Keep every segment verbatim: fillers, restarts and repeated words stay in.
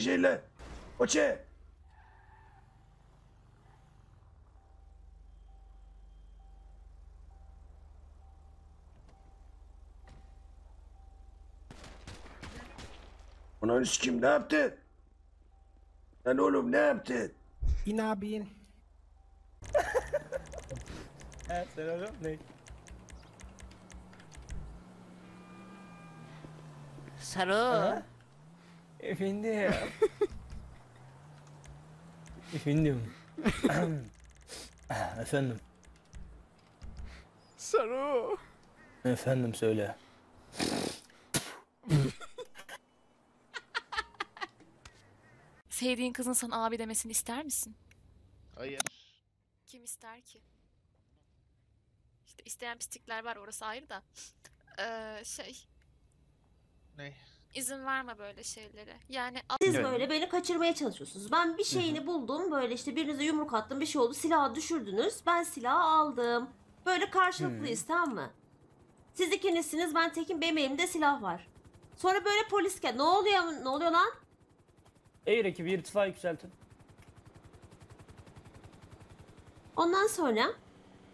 şeyle. Oçe. Ulan kim ne yaptı? Lan oğlum ne yaptı? İn abin. Evet sen oğlum ne? Saru. Efendim. Efendim. Efendim. Saru. Efendim söyle. Sevdiğin kızın sana abi demesini ister misin? Hayır. Kim ister ki? İşte isteyen pislikler var, orası ayrı da. Ee, şey. Ne? İzin verme böyle şeylere. Yani siz böyle beni kaçırmaya çalışıyorsunuz. Ben bir şeyini Hı-hı. buldum, böyle işte birinize yumruk attım, bir şey oldu, silahı düşürdünüz, ben silahı aldım. Böyle karşılıklıyız, Hı-hı. tamam mı? Siz ikinizsiniz, ben tekim, benim elimde silah var. Sonra böyle polis gel. Ne oluyor? Ne oluyor lan? Eğir ekibi irtifayı yükseltin. Ondan sonra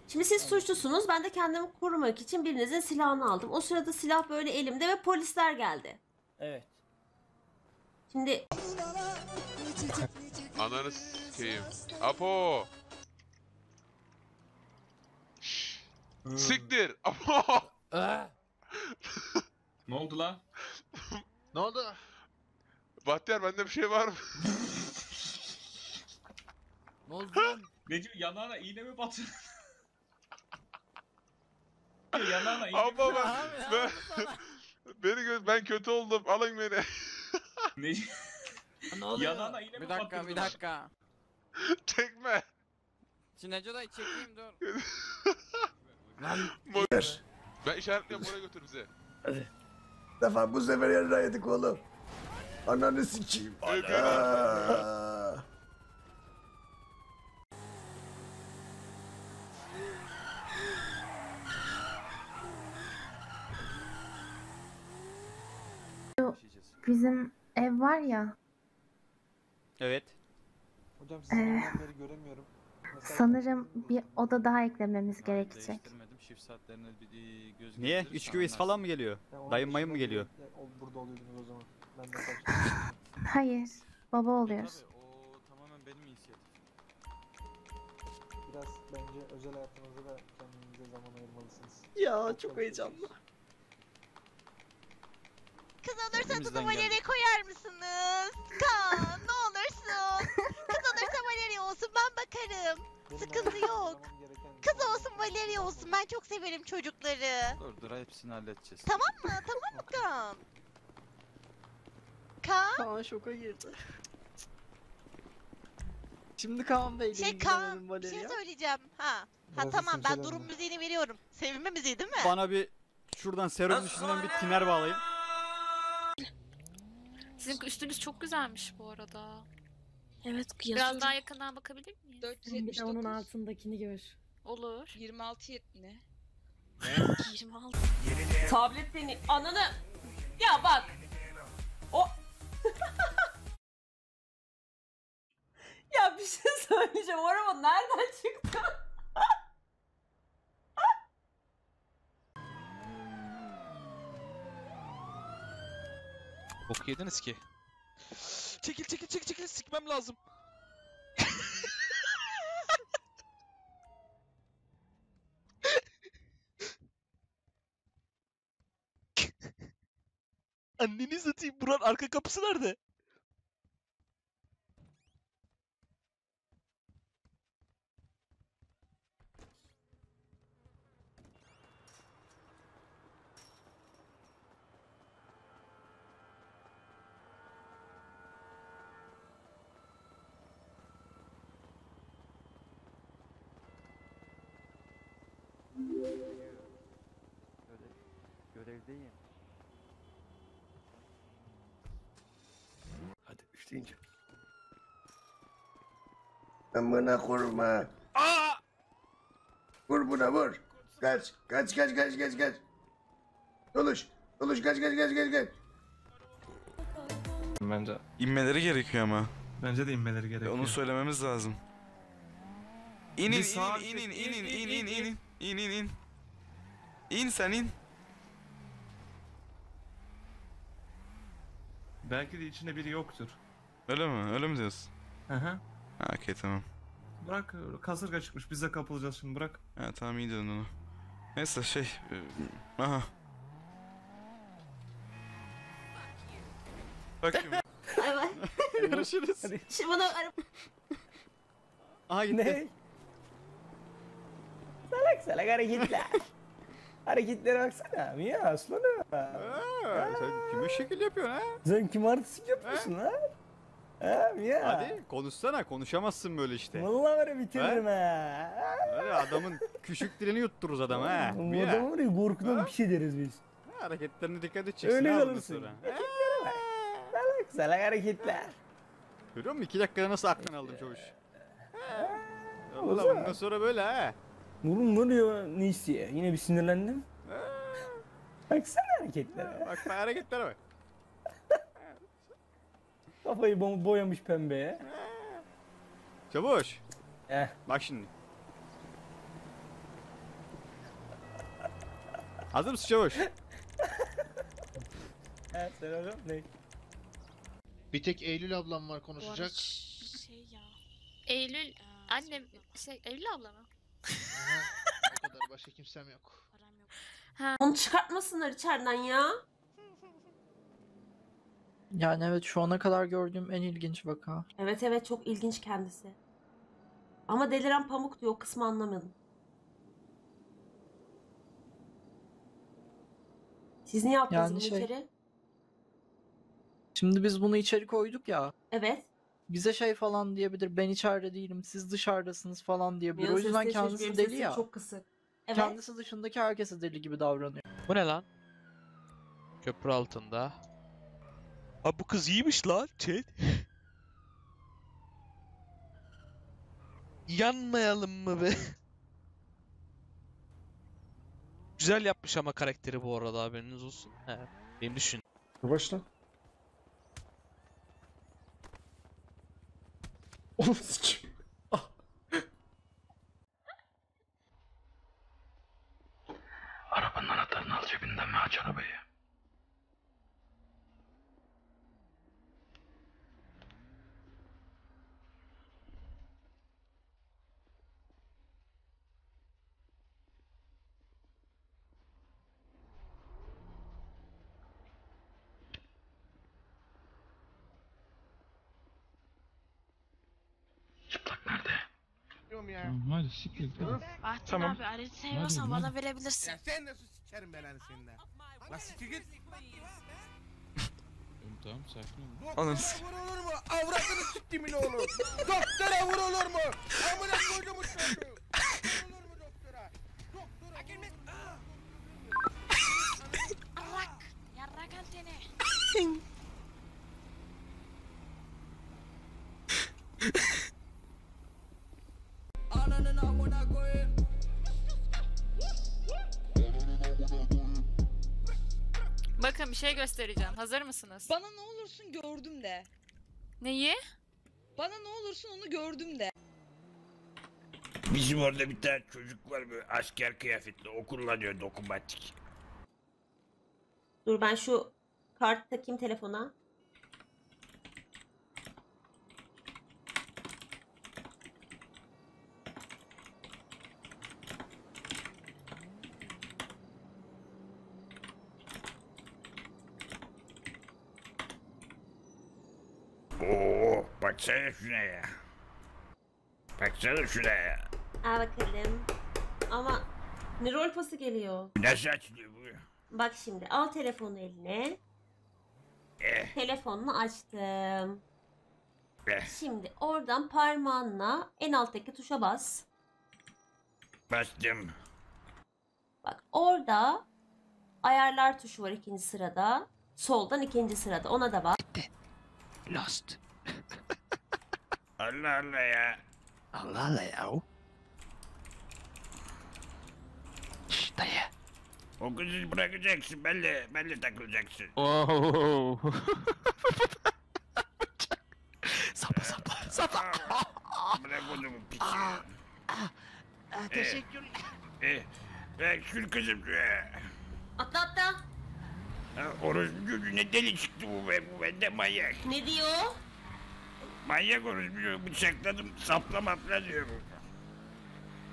şimdi siz suçlusunuz, ben de kendimi korumak için birinizin silahını aldım. O sırada silah böyle elimde ve polisler geldi. Evet. Şimdi ananı s**eyim. Apo. Hmm. Siktir. Apo. Ne oldu lan? Ne oldu? Bahtiyar bende bir şey var mı? Ne oldu lan? Necim yanağına iğne mi batır? Yanağına iğne mi batır? Ben, ben, ben kötü oldum, alın beni. Necim? Ne oluyor? Yanağına iğne mi batır? Bir dakika, bir dakika. Çekme. Cineco'dayı çekeyim dur. Lan motor. Ben işaretliyorum, buraya götür bizi. Hadi. Defa bu sefer yanına yedik oğlum. Ananı sikeyim. Ana. Bizim ev var ya. Evet. Hocam sizi ee, göremiyorum. Mesela sanırım bir oda daha eklememiz gerekecek. Şif saatlerine bir göz. Niye? üç güviz falan mı geliyor? Dayım mayım mı geliyor? Burada oluyordunuz o zaman. Ben de hayır, baba oluyoruz. Tabii, o tamamen benim inisiyatifim. Biraz bence özel hayatınızda da kendinize zaman ayırmalısınız. Ya çok, çok heyecanlı. Kız olursa tuzu Valeri koyar mısınız? Kaan ne olursun. Kız olursa Valeri olsun, ben bakarım. Benim sıkıntı yok. Kız olsun Valeri olsun, ben çok severim çocukları. Dur dur, hepsini halledeceğiz. Tamam mı? Tamam mı Kaan? Kaan? Kaan şoka girdi. Şimdi Kaan Bey'le şey, Kaan, bir şey söyleyeceğim. Ha, ha tamam, ben durum müziğini veriyorum. Sevinme müziği değil mi? Bana bir şuradan Serum'un üstünden bir tiner bağlayayım. Sizin üstünüz çok güzelmiş bu arada. Evet, yazıyorum. Biraz daha yakından bakabilir miyim? dört yüz yetmiş dokuz. Bir de onun altındakini gör. Olur. yirmi altı ne? yirmi altı. Tablet beni ananı. Ya bak. O ya bir şey söyleyeceğim, o araba nereden çıktı? Bok yediniz ki. Çekil çekil çekil çekil, sikmem lazım. Anneni satayım, buranın arka kapısı nerede? Görev, görevdeyim. Deyince. Amına kurma. Aa! Vur buna vur. Kaç, kaç, kaç, kaç, kaç, kaç. Doluş, doluş, kaç, kaç, kaç, kaç, kaç. bence. İnmeleri gerekiyor ama. Bence de inmeleri gerekiyor. Onu söylememiz lazım. İnin in in in in in in in in in in. İn sen in. Belki de içinde biri yoktur. Öyle mi? Öyle mi diyorsun? Hı hı. Ha, okey tamam. Bırak, kasırga çıkmış, biz de kapılacağız şimdi, bırak. Ha tamam, iyi dedin onu. Neyse şey... Aha. Bakayım. Bay bay. Görüşürüz. Hadi. Şimdi bunu arama. Aha gitti. Ne? Salak salak hareketler. Hareketlere baksana. Niye aslanım? Haa. Sen kime şekil yapıyorsun ha? Sen kim artistik yapıyorsun ha? Ha ya. Hadi konuşsana, konuşamazsın böyle işte. Vallahi böyle bitiririm ha. Öyle adamın küçük dilini yuttururuz adama ha. Adamı var ya, korkudan bir şey deriz biz. Ha, hareketlerine dikkat edeceksin. Öyle kalırsın. Hareketlere bak. Salak salak hareketler. Görüyor musun? İki dakikada nasıl aklını aldım çavuş. Valla bundan sonra böyle ha. Nur'un ne diyor, ne istiyor? Yine bir sinirlendim. Baksana hareketlere. Bak hareketlere bak. Kafayı boyamış pembeye. Çavuş. Eh. Bak şimdi. Hazır mısın Çavuş? Evet, sen oğlum ne? Bir tek Eylül ablam var konuşacak. Şey ya. Eylül annem şey Eylül abla mı? O kadar, başka kimsem yok. Param yok. Ha. Onu çıkartmasınlar içeriden ya. Yani evet, şu ana kadar gördüğüm en ilginç vaka. Evet evet, çok ilginç kendisi. Ama deliren pamuk diyor, o kısmı anlamadım. Siz niye attınız yani bunu şey... içeri? Şimdi biz bunu içeri koyduk ya. Evet. Bize şey falan diyebilir, ben içeride değilim, siz dışarıdasınız falan diyebilir. Benim o yüzden kendisi deli ya. Çok kısık. Evet. Kendisi dışındaki herkese deli gibi davranıyor. Bu ne lan? Köprü altında. Abi bu kız iyiymiş lan, chat. Yanmayalım mı be? Güzel yapmış ama karakteri bu arada, haberiniz olsun. He, benim düşün. Başla. Oğlum sikim. Arabanın anahtarını al cebinden mi, aç arabayı? Hadi siktir. Tamam abi, aracı seviyorsan bana verebilirsin. Ya sen nasıl sikerim belanı seninle. La siktir git. Tamam sakin ol. Ananı siktir. Vurulur mu? Avradını siktim ile oğlum. Doktora vurulur mu? Amına koyduğumu çocuğu. Vurulur mu doktora? Doktora. Akilmet. Yarrak. Yarrak anteni. Bakın bir şey göstereceğim. Hazır mısınız? Bana ne olursun gördüm de. Neyi? Bana ne olursun onu gördüm de. Bizim orada bir tane çocuk var böyle asker kıyafetli, o kullanıyor dokunmatik. Dur ben şu kart takayım telefona. Oo, baksana şuna ya. Baksana şuna ya. Aa bakalım. Ama ne rol pası geliyor? Nasıl açılıyor bu? Bak şimdi al telefonu eline. Eh. Telefonunu açtım. Eh. Şimdi oradan parmağınla en alttaki tuşa bas. Bastım. Bak orada ayarlar tuşu var ikinci sırada. Soldan ikinci sırada, ona da bak. Lost. Allah Allah ya. Allah Allah ya. Şşş dayı. O kızı bırakacaksın, benle benle takılacaksın. Oh. Sapa sapa sapa. Bırakmadım piçi. Teşekkürler. Eee. Sür kızım. Atla atla. Orospu gözüne deli çıktı bu be. Bu bende manyak. Ne diyor? Manyak orospu. Bıçakladım. Saplamapla diyor bu.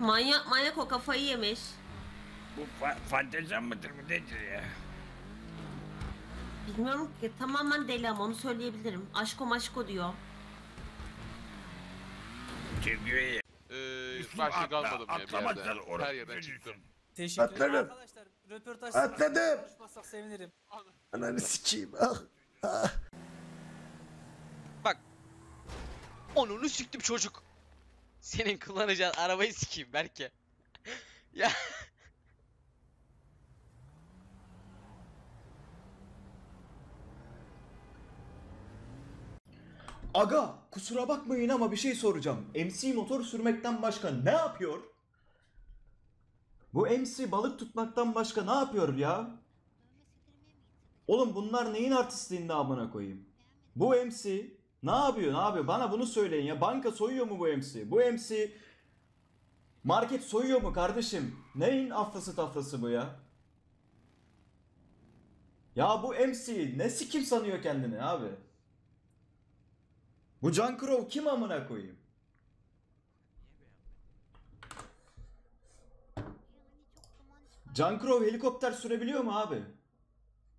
Manyak manyak o kafayı yemiş. Bu fa fantezan mıdır bu nedir ya? Bilmiyorum ki, tamamen deli ama onu söyleyebilirim. Aşko maşko diyor. Sevgiye. Eee başlık almadım ya bir yerden. Her yerden çıktım. Teşekkür ederim arkadaşlar. Röportaj konuşmasak sevinirim. Ananı sikeyim. Ah. Bak. Onunu siktim çocuk. Senin kullanacağın arabayı sikeyim belki. Ya. Aga, kusura bakmayın ama bir şey soracağım. M C motor sürmekten başka ne yapıyor? Bu M C balık tutmaktan başka ne yapıyor ya? Oğlum bunlar neyin artistliğinde amına koyayım? Bu M C ne yapıyor? Ne yapıyor? Bana bunu söyleyin ya. Banka soyuyor mu bu M C? Bu M C market soyuyor mu kardeşim? Neyin afrası tafrası bu ya? Ya bu M C ne sikim sanıyor kendini abi? Bu Can Crow kim amına koyayım? Can Crow helikopter sürebiliyor mu abi?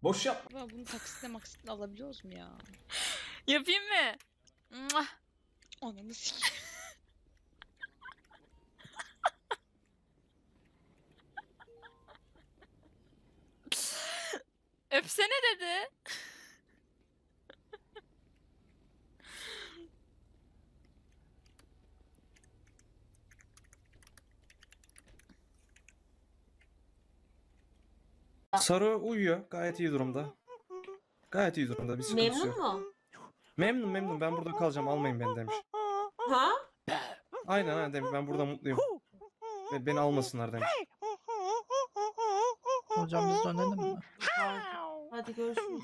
Boş yap. Bunu taksitle maksitle alabiliyoruz mu ya? Yapayım mı? Ananı sikeyim. Öpsene dedi. Saru uyuyor. Gayet iyi durumda. Gayet iyi durumda. Bir sıkıntısı memnun yok. Memnun mu? Memnun memnun. Ben burada kalacağım. Almayın beni demiş. Ha? Aynen ha demiş. Ben burada mutluyum. Beni almasınlar demiş. Hocam biz dönelim mi? Hadi görüşürüz.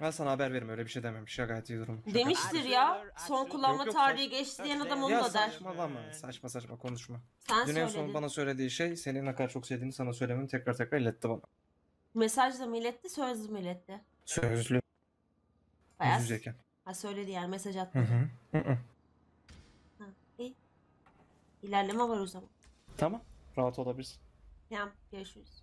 Ben sana haber veririm. Öyle bir şey dememiş ya. Gayet iyi durumda. Demiştir ya. Son kullanma yok, tarihi yok, geçti diyen adam onu da der. Saçmalama. Saçma saçma konuşma. Sen dün en son bana söylediği şey senin ne kadar çok sevdiğini sana söylememi tekrar tekrar iletti bana. Mesajla mı iletti, sözlü mü iletti? Sözlü. Bayağı. Ha söyledi yani mesaj attı. Hı hı. Hı, -hı. Ha, iyi. İlerleme var o zaman. Tamam. Rahat olabilirsin. Tamam. Görüşürüz.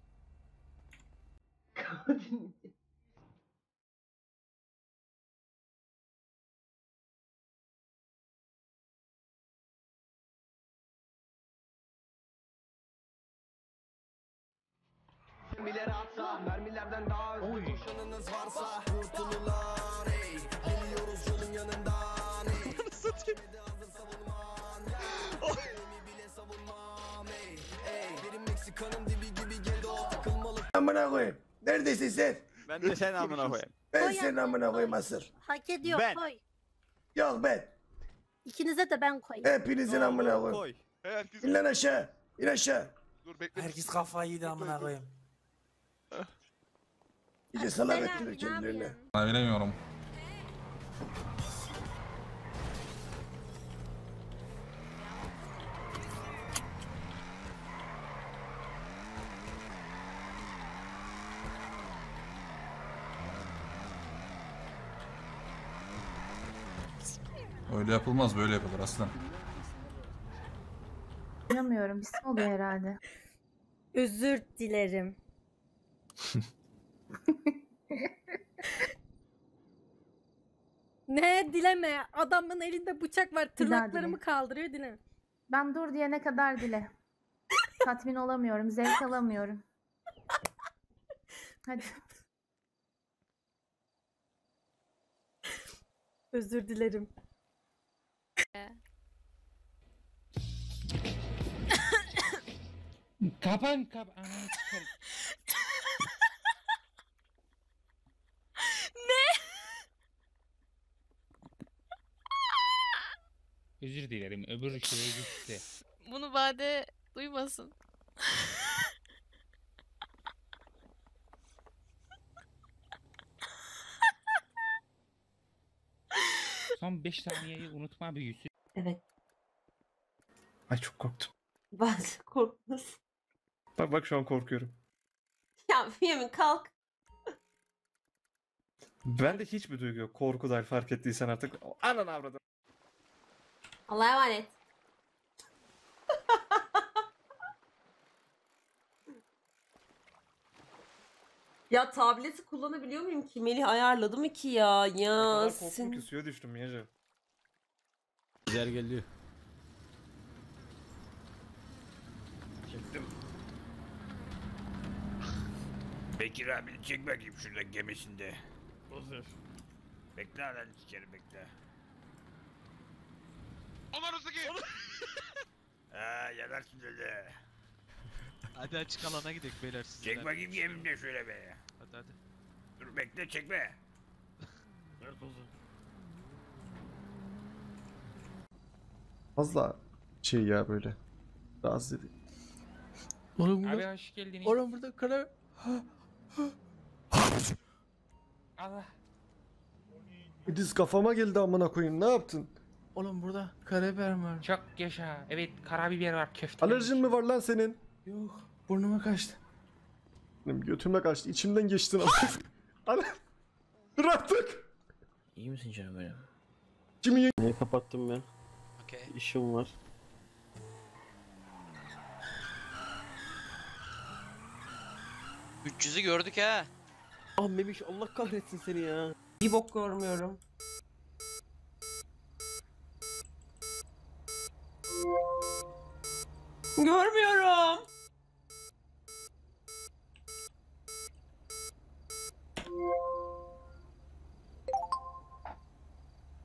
Mermiler atsa, mermilerden daha özgür koşanınız varsa kurtulular ey. Geliyoruz yolun yanından ey. Şimdi hazır savunman ya. Elimi bile savunmam ey. Ey benim Meksikan'ın dibi gibi geldi o takılmalı. Amına koyayım. Neredesin sen? Ben de sen amına koyayım. Ben senin amına koyayım asır. Hak ediyor ben. Koy. Yok ben. İkinize de ben koyayım. Hepinizin amına koyayım. Koy. Herkes. İn lan aşağı. İn aşağı. Dur bekle. Herkes kafayı yedi amına koyayım. İyice salak ettiler kendilerine. Ben bilemiyorum. Öyle yapılmaz, böyle yapılır aslan. Bilmiyorum, bir şey oluyor herhalde. Özür dilerim. Ne dileme, adamın elinde bıçak var, tırnaklarımı kaldırıyor, dileme. Ben dur diyene kadar dile. Tatmin olamıyorum, zevk alamıyorum. Hadi. Özür dilerim. Kapan kapan. Özür dilerim, öbür şeye gitti. Bunu Bade duymasın. Son beş saniyeyi unutma büyüsü. Evet. Ay çok korktum. Ben korkmasın. Bak bak şu an korkuyorum. Ya Yemin kalk. Bende hiçbir duygu yok. Korku dair fark ettiysen artık. Anan avradım. Allah'a emanet. Ya tableti kullanabiliyor muyum ki? Melih ayarladı mı ki ya? Ya sen... Korktum ki suya düştüm yiyeceğim. Güzel geliyor. Çektim. Bekir abi çek bakayım şurada gemisinde. Hazır. Bekle lan içeri bekle. Aman uzaki! Haa yanarsın öyle. Hadi açık alana gidelim beyler sizler. Çek bakayım yeminle şöyle be. Hadi hadi. Dur bekle çekme. Ver tozu. Fazla şey ya böyle. Rahatsız edeyim. Oğlum burada... Abi hoş geldiniz. Oğlum burada kara... Allah. Ediz kafama geldi amına koyayım ne yaptın? Oğlum burada karabiber var. Çok yaşa. Evet karabiber var köfte. Alerjin mi var lan senin? Yok burnuma kaçtı. Götümle kaçtı içimden geçtin ama. Bıraktık. İyi misin canım benim? Kimi niye kapattım ben? Okay. İşim var. üç yüzü gördük ha. Ah Memiş Allah kahretsin seni ya. Bir bok görmüyorum. Görmüyorum.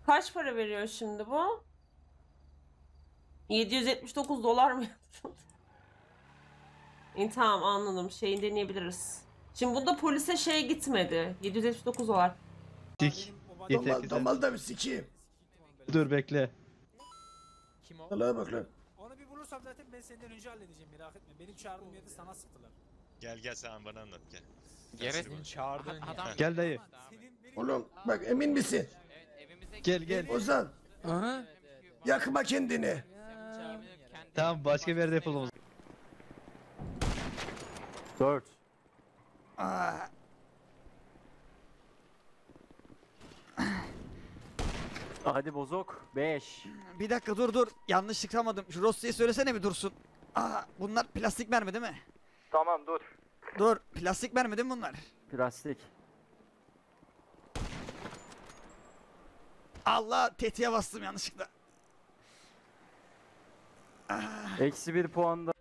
Kaç para veriyor şimdi bu? yedi yüz yetmiş dokuz dolar mı yaptın? İyi tamam anladım. Şeyi deneyebiliriz. Şimdi bunda polise şey gitmedi. yedi yüz yetmiş dokuz dolar. Dik. Damal, damal da bir sikiyim. Dur bekle. Kim o? Allah'a bak lan. Onu bir bulursam zaten ben senden önce halledeceğim merak etme. Benim çağırdığım yerde sana sıktılar. Gel gel sen bana anlat gel. Geresin çağırdığın adam. Gel dayı. Oğlum bak emin misin? Evet, gel gel. Ozan. Aha. Yakma kendini. Ya. Tamam başka bir yerde yapalım. dört. Aa. Hadi bozok. beş. Bir dakika dur dur. Yanlış çıkamadım. Şu Rossi'ye söylesene bir dursun. Aa, bunlar plastik mermi değil mi? Tamam dur. Dur. Plastik mermi değil mi bunlar? Plastik. Allah tetiğe bastım yanlışlıkla. Eksi bir puanda.